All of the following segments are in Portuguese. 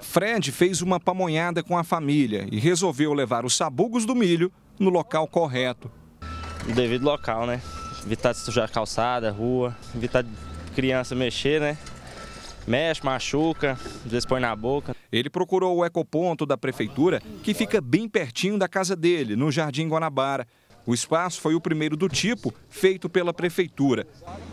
Fred fez uma pamonhada com a família e resolveu levar os sabugos do milho no local correto. No devido local, né? Evitar de sujar a calçada, rua, evitar de criança mexer, né? Mexe, machuca, às vezes põe na boca. Ele procurou o ecoponto da prefeitura, que fica bem pertinho da casa dele, no Jardim Guanabara. O espaço foi o primeiro do tipo, feito pela prefeitura.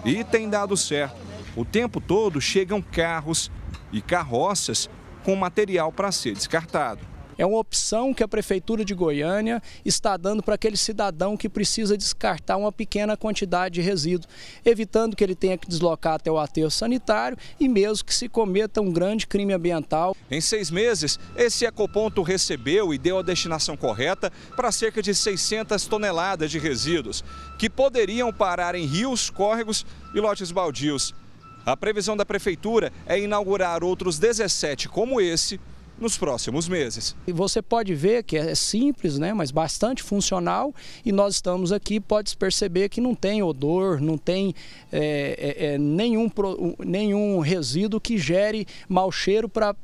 E tem dado certo. O tempo todo chegam carros e carroças com material para ser descartado. É uma opção que a Prefeitura de Goiânia está dando para aquele cidadão que precisa descartar uma pequena quantidade de resíduo, evitando que ele tenha que deslocar até o aterro sanitário e mesmo que se cometa um grande crime ambiental. Em 6 meses, esse ecoponto recebeu e deu a destinação correta para cerca de 600 toneladas de resíduos, que poderiam parar em rios, córregos e lotes baldios. A previsão da Prefeitura é inaugurar outros 17 como esse, nos próximos meses. E você pode ver que é simples, né, mas bastante funcional, e nós estamos aqui, pode perceber que não tem odor, não tem nenhum resíduo que gere mau cheiro para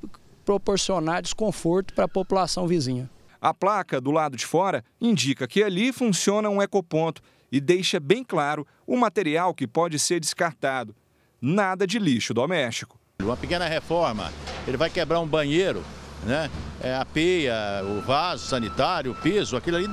proporcionar desconforto para a população vizinha. A placa do lado de fora indica que ali funciona um ecoponto e deixa bem claro o material que pode ser descartado. Nada de lixo doméstico. Uma pequena reforma, ele vai quebrar um banheiro, né? A pia, o vaso sanitário, o piso, aquilo ali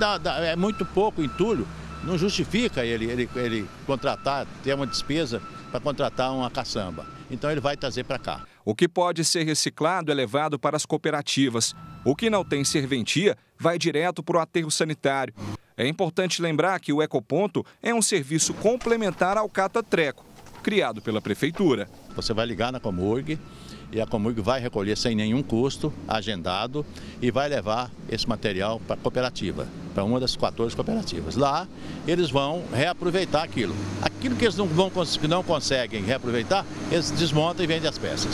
é muito pouco entulho, não justifica ele contratar, ter uma despesa para contratar uma caçamba. Então ele vai trazer para cá. O que pode ser reciclado é levado para as cooperativas. O que não tem serventia vai direto para o aterro sanitário. É importante lembrar que o ecoponto é um serviço complementar ao Cata Treco, criado pela prefeitura. Você vai ligar na Comurg e a Comurg vai recolher sem nenhum custo, agendado, e vai levar esse material para a cooperativa, para uma das 14 cooperativas. Lá eles vão reaproveitar aquilo. Aquilo que eles não conseguem reaproveitar, eles desmontam e vendem as peças.